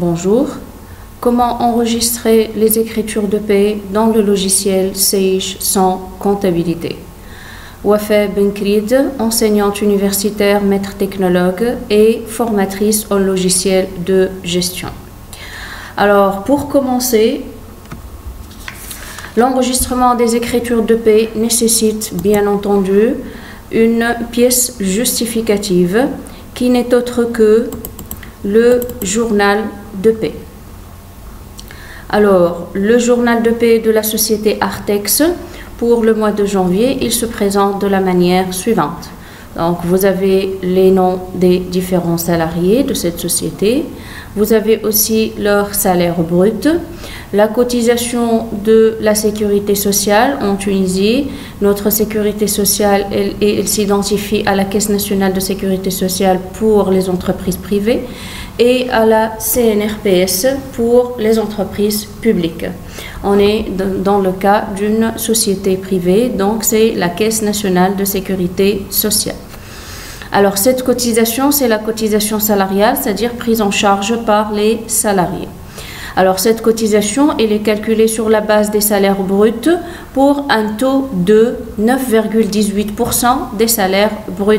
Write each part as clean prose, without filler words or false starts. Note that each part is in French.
Bonjour. Comment enregistrer les écritures de paie dans le logiciel Sage 100 comptabilité? Wafa Benkrid, enseignante universitaire, maître technologue et formatrice en logiciel de gestion. Alors, pour commencer, l'enregistrement des écritures de paie nécessite bien entendu une pièce justificative qui n'est autre que le journal de paie. Alors, le journal de paie de la société Artex, pour le mois de janvier, il se présente de la manière suivante. Donc, vous avez les noms des différents salariés de cette société. Vous avez aussi leur salaire brut, la cotisation de la sécurité sociale en Tunisie. Notre sécurité sociale, elle s'identifie à la Caisse nationale de sécurité sociale pour les entreprises privées et à la CNRPS pour les entreprises publiques. On est dans le cas d'une société privée, donc c'est la Caisse nationale de sécurité sociale. Alors cette cotisation, c'est la cotisation salariale, c'est-à-dire prise en charge par les salariés. Alors cette cotisation, elle est calculée sur la base des salaires bruts pour un taux de 9,18% des salaires bruts.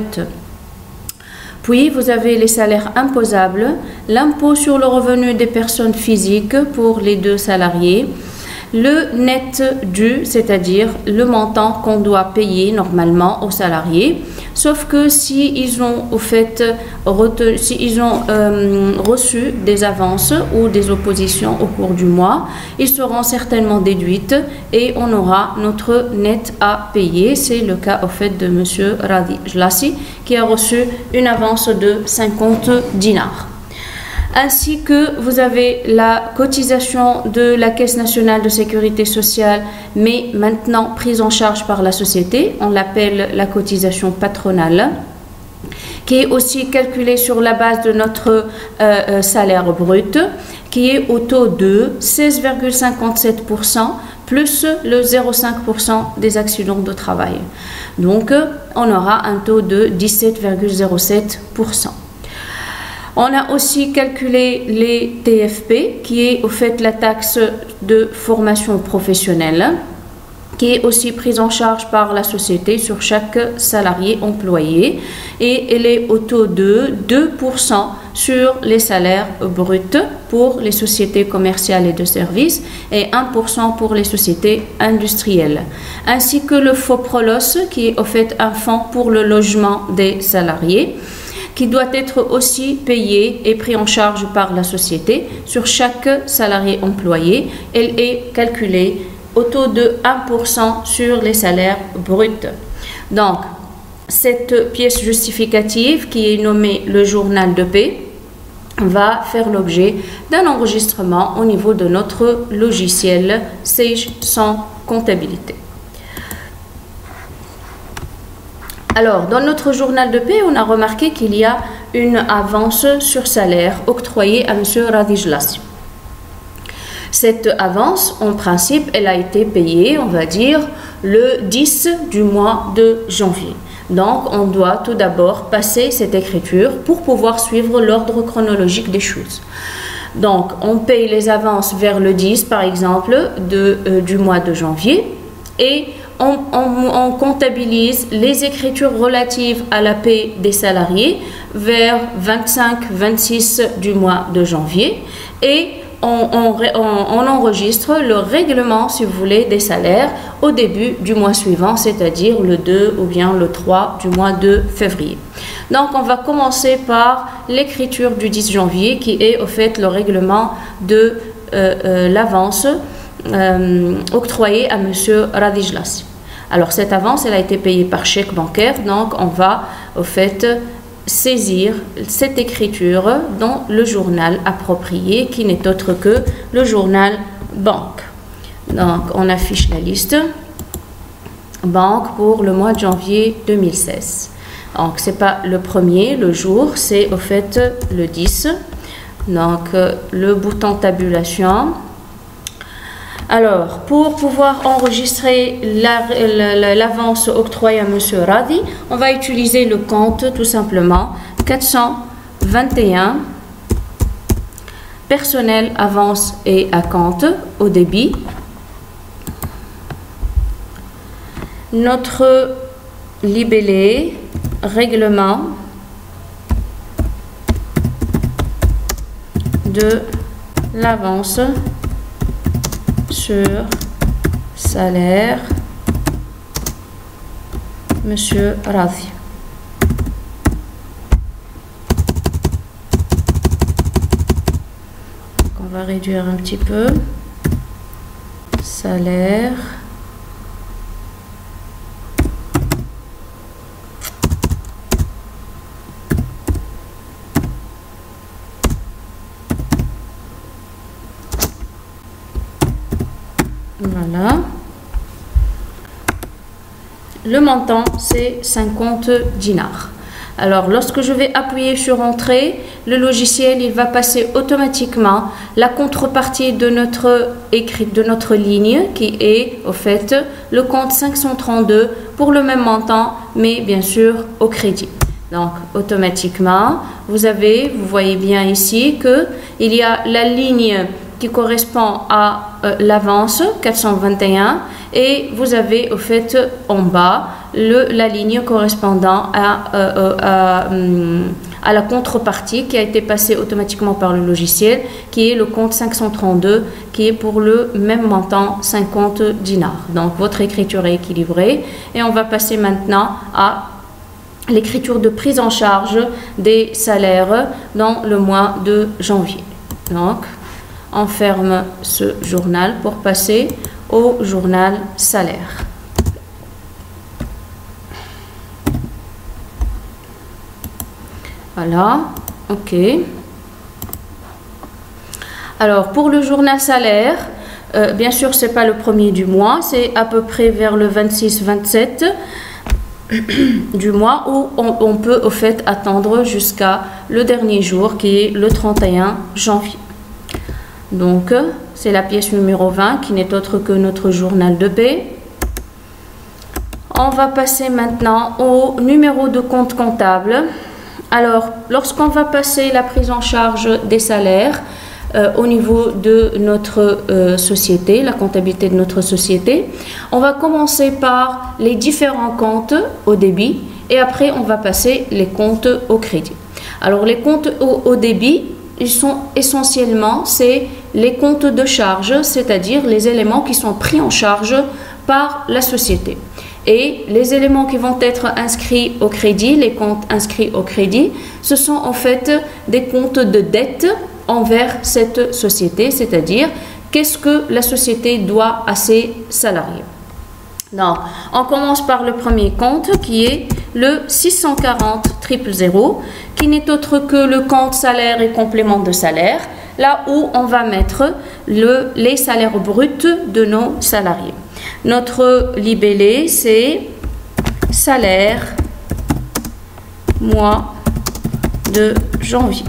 Puis, vous avez les salaires imposables, l'impôt sur le revenu des personnes physiques pour les deux salariés, le net dû, c'est-à-dire le montant qu'on doit payer normalement aux salariés, sauf que s'ils ont reçu des avances ou des oppositions au cours du mois, ils seront certainement déduites et on aura notre net à payer. C'est le cas de M. Radhi Jlassi qui a reçu une avance de 50 dinars. Ainsi que vous avez la cotisation de la Caisse nationale de sécurité sociale, mais maintenant prise en charge par la société, on l'appelle la cotisation patronale, qui est aussi calculée sur la base de notre salaire brut, qui est au taux de 16,57% plus le 0,5% des accidents de travail. Donc, on aura un taux de 17,07%. On a aussi calculé les TFP, qui est la taxe de formation professionnelle, qui est aussi prise en charge par la société sur chaque salarié employé, et elle est au taux de 2% sur les salaires bruts pour les sociétés commerciales et de services et 1% pour les sociétés industrielles, ainsi que le FOPROLOS, qui est un fonds pour le logement des salariés, qui doit être aussi payé et pris en charge par la société sur chaque salarié employé. Elle est calculée au taux de 1% sur les salaires bruts. Donc, cette pièce justificative qui est nommée le journal de paie va faire l'objet d'un enregistrement au niveau de notre logiciel Sage 100 comptabilité. Alors, dans notre journal de paie, on a remarqué qu'il y a une avance sur salaire octroyée à M. Radhi Jlassi. Cette avance, en principe, elle a été payée, on va dire, le 10 du mois de janvier. Donc, on doit tout d'abord passer cette écriture pour pouvoir suivre l'ordre chronologique des choses. Donc, on paye les avances vers le 10, par exemple, du mois de janvier et on comptabilise les écritures relatives à la paie des salariés vers 25-26 du mois de janvier et on enregistre le règlement, si vous voulez, des salaires au début du mois suivant, c'est-à-dire le 2 ou bien le 3 du mois de février. Donc, on va commencer par l'écriture du 10 janvier qui est le règlement de l'avance octroyée à M. Radhi Jlassi. Alors cette avance, elle a été payée par chèque bancaire, donc on va saisir cette écriture dans le journal approprié qui n'est autre que le journal banque. Donc on affiche la liste banque pour le mois de janvier 2016. Donc c'est pas le premier, le jour, c'est le 10. Donc le bouton tabulation. Alors, pour pouvoir enregistrer l'avance octroyée à M. Radhi, on va utiliser le compte tout simplement 421 personnel, avance et acompte au débit. Notre libellé, règlement de l'avance sur salaire, Monsieur Radhi. On va réduire un petit peu. Salaire. Voilà. Le montant, c'est 50 dinars. Alors, lorsque je vais appuyer sur Entrée, le logiciel il va passer automatiquement la contrepartie de notre écrite, de notre ligne, qui est au fait le compte 532 pour le même montant, mais bien sûr au crédit. Donc, automatiquement, vous voyez bien ici que il y a la ligne qui correspond à l'avance 421 et vous avez au fait en bas la ligne correspondant à la contrepartie qui a été passée automatiquement par le logiciel, qui est le compte 532, qui est pour le même montant 50 dinars. Donc votre écriture est équilibrée et on va passer maintenant à l'écriture de prise en charge des salaires dans le mois de janvier. Donc on ferme ce journal pour passer au journal salaire. Voilà, ok. Alors pour le journal salaire, bien sûr c'est pas le premier du mois, c'est à peu près vers le 26-27 du mois où on peut au fait attendre jusqu'à le dernier jour qui est le 31 janvier. Donc, c'est la pièce numéro 20 qui n'est autre que notre journal de paie. On va passer maintenant au numéro de compte comptable. Alors, lorsqu'on va passer la prise en charge des salaires au niveau de notre société, la comptabilité de notre société, on va commencer par les différents comptes au débit et après on va passer les comptes au crédit. Alors, les comptes au débit, ils sont essentiellement, c'est les comptes de charge, c'est-à-dire les éléments qui sont pris en charge par la société. Et les éléments qui vont être inscrits au crédit, les comptes inscrits au crédit, ce sont en fait des comptes de dette envers cette société, c'est-à-dire qu'est-ce que la société doit à ses salariés. Donc, on commence par le premier compte qui est le 640 000 qui n'est autre que le compte salaire et complément de salaire, là où on va mettre les salaires bruts de nos salariés. Notre libellé, c'est salaire mois de janvier.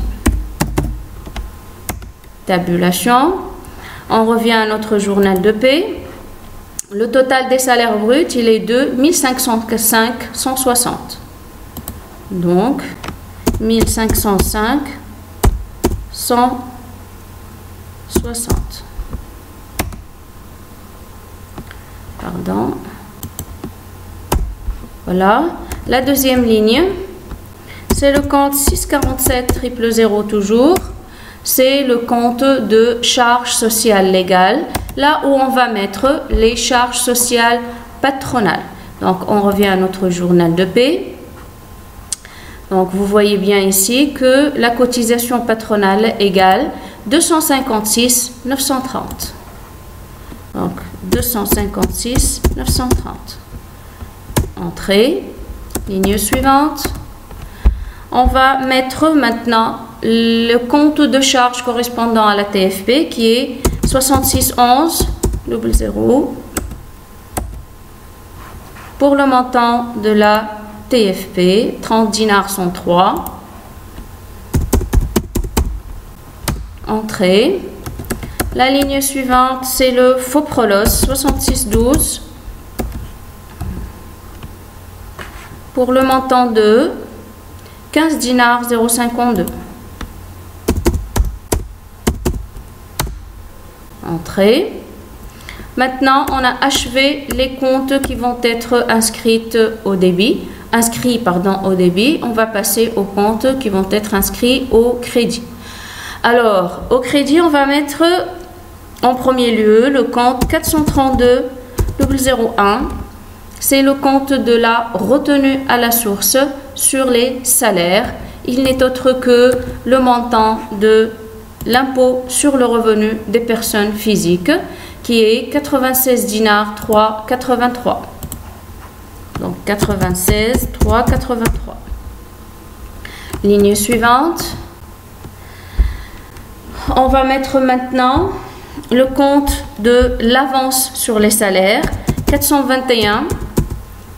Tabulation. On revient à notre journal de paie. Le total des salaires bruts, il est de 1505,160. Donc, 1505,160. Pardon. Voilà. La deuxième ligne, c'est le compte 647 000 toujours. C'est le compte de charges sociales légales, là où on va mettre les charges sociales patronales. Donc, on revient à notre journal de paie. Donc, vous voyez bien ici que la cotisation patronale égale 256,930. Donc, 256,930. Entrée, ligne suivante. On va mettre maintenant le compte de charge correspondant à la TFP qui est 66 11 00 pour le montant de la TFP 30 dinars 103. Entrée. La ligne suivante, c'est le FOPROLOS 66 12 pour le montant de 15 dinars 052. entrées. Maintenant, on a achevé les comptes qui vont être inscrits au débit. On va passer aux comptes qui vont être inscrits au crédit. Alors, au crédit, on va mettre en premier lieu le compte 432 001. C'est le compte de la retenue à la source sur les salaires. Il n'est autre que le montant de l'impôt sur le revenu des personnes physiques, qui est 96 dinars 3,83. Donc 96 3,83. Ligne suivante, on va mettre maintenant le compte de l'avance sur les salaires, 421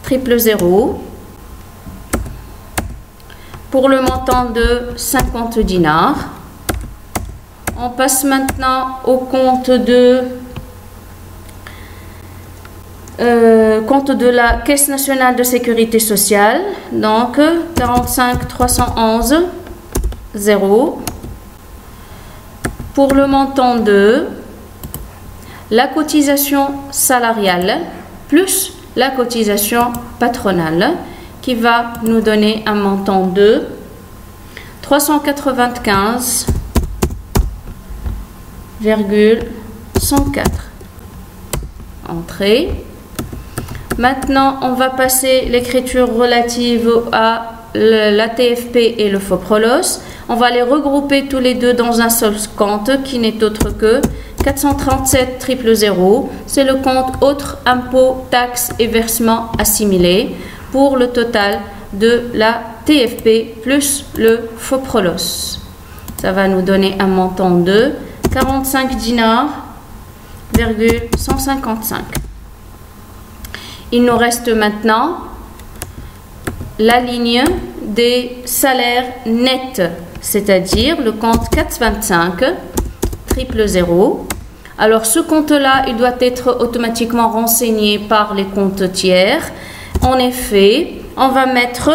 000 pour le montant de 50 dinars. On passe maintenant au compte de la Caisse nationale de sécurité sociale, donc 45 311 0 pour le montant de la cotisation salariale plus la cotisation patronale, qui va nous donner un montant de 395,104. Entrée. Maintenant, on va passer l'écriture relative à la TFP et le FOPROLOS. On va les regrouper tous les deux dans un seul compte qui n'est autre que 437 000. C'est le compte autres impôts, taxes et versements assimilés pour le total de la TFP plus le FOPROLOS. Ça va nous donner un montant de 45,155 dinars. Il nous reste maintenant la ligne des salaires nets, c'est-à-dire le compte 425 000. Alors ce compte-là, il doit être automatiquement renseigné par les comptes tiers. En effet, on va mettre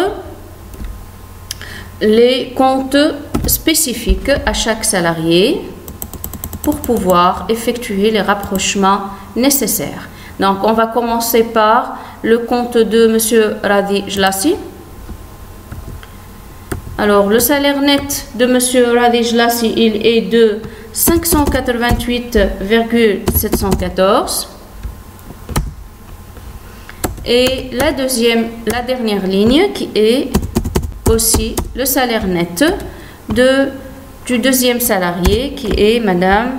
les comptes spécifiques à chaque salarié pour pouvoir effectuer les rapprochements nécessaires. Donc, on va commencer par le compte de Monsieur Radhi Jlassi. Alors, le salaire net de Monsieur Radhi Jlassi, il est de 588,714. Et la dernière ligne, qui est aussi le salaire net du deuxième salarié, qui est Madame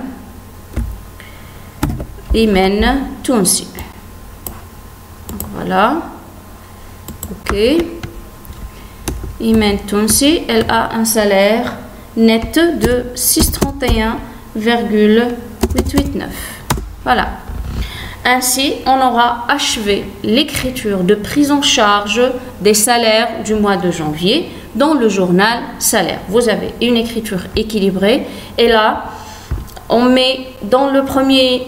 Imen Tounsi. Donc voilà. OK. Imen Tounsi, elle a un salaire net de 631,889. Voilà. Ainsi, on aura achevé l'écriture de prise en charge des salaires du mois de janvier dans le journal salaire. Vous avez une écriture équilibrée, et là, on met en premier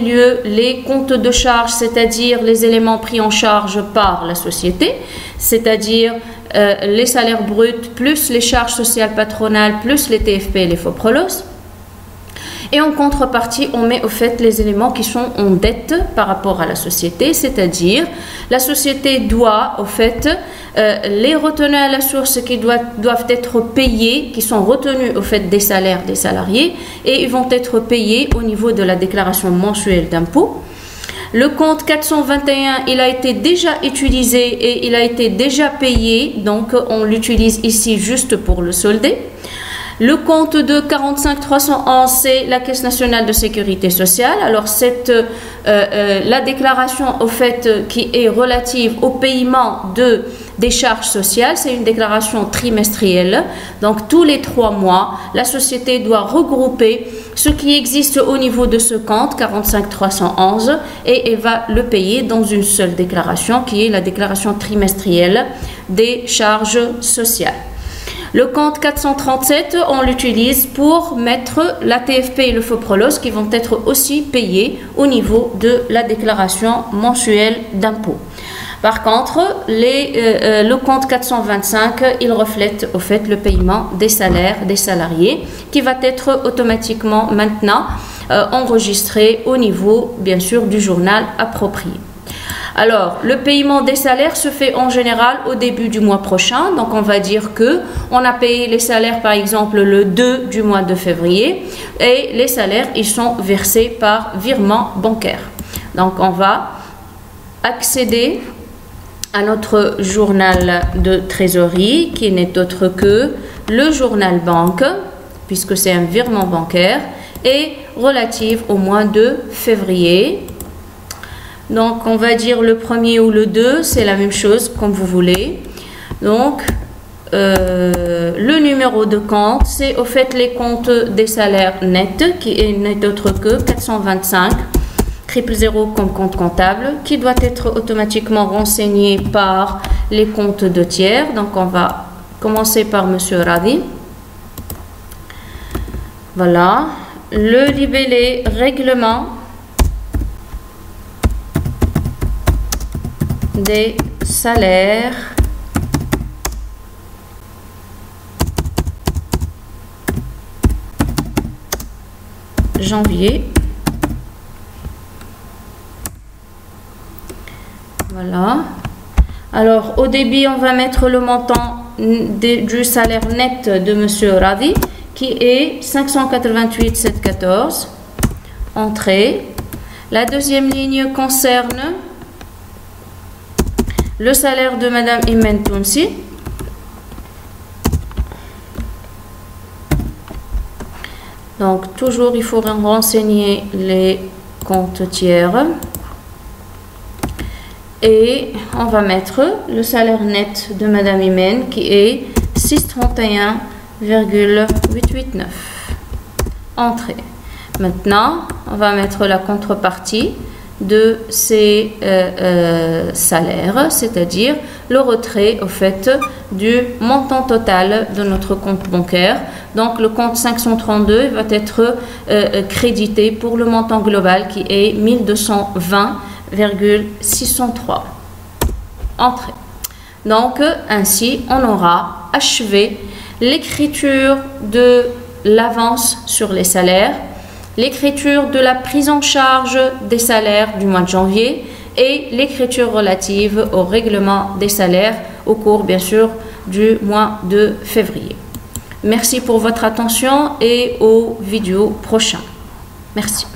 lieu les comptes de charge, c'est-à-dire les éléments pris en charge par la société, c'est-à-dire les salaires bruts plus les charges sociales patronales plus les TFP et les FOPROLOS. Et en contrepartie, on met au fait les éléments qui sont en dette par rapport à la société, c'est-à-dire la société doit au fait les retenues à la source qui doivent être payées, qui sont retenues au fait des salaires des salariés, et ils vont être payés au niveau de la déclaration mensuelle d'impôt. Le compte 421, il a été déjà utilisé et il a été déjà payé, donc on l'utilise ici juste pour le solder. Le compte de 45 311, c'est la Caisse nationale de sécurité sociale. Alors la déclaration au fait qui est relative au paiement des charges sociales, c'est une déclaration trimestrielle. Donc tous les 3 mois, la société doit regrouper ce qui existe au niveau de ce compte 45 311, et elle va le payer dans une seule déclaration qui est la déclaration trimestrielle des charges sociales. Le compte 437, on l'utilise pour mettre la TFP et le FOPROLOS qui vont être aussi payés au niveau de la déclaration mensuelle d'impôt. Par contre, le compte 425, il reflète au fait le paiement des salaires des salariés qui va être automatiquement maintenant enregistré au niveau, bien sûr, du journal approprié. Alors, le paiement des salaires se fait en général au début du mois prochain. Donc, on va dire que on a payé les salaires, par exemple, le 2 du mois de février. Et les salaires, ils sont versés par virement bancaire. Donc, on va accéder à notre journal de trésorerie qui n'est autre que le journal banque, puisque c'est un virement bancaire, et relative au mois de février. Donc, on va dire le 1er ou le 2, c'est la même chose, comme vous voulez. Donc, le numéro de compte, c'est au fait les comptes des salaires nets, qui n'est autre que 425, 000 comme compte comptable, qui doit être automatiquement renseigné par les comptes de tiers. Donc, on va commencer par Monsieur Radhi. Voilà, le libellé règlement des salaires janvier. Voilà. Alors, au début, on va mettre le montant du salaire net de Monsieur Radhi, qui est 588,714. Entrée. La deuxième ligne concerne le salaire de Madame Imen Tounsi. Donc, toujours, il faut renseigner les comptes tiers. Et on va mettre le salaire net de Madame Imen, qui est 631,889. Entrée. Maintenant, on va mettre la contrepartie de ces salaires, c'est-à-dire le retrait au fait du montant total de notre compte bancaire. Donc le compte 532 va être crédité pour le montant global qui est 1220,603. Entrée. Donc ainsi on aura achevé l'écriture de l'avance sur les salaires, l'écriture de la prise en charge des salaires du mois de janvier et l'écriture relative au règlement des salaires au cours, bien sûr, du mois de février. Merci pour votre attention et aux vidéos prochaines. Merci.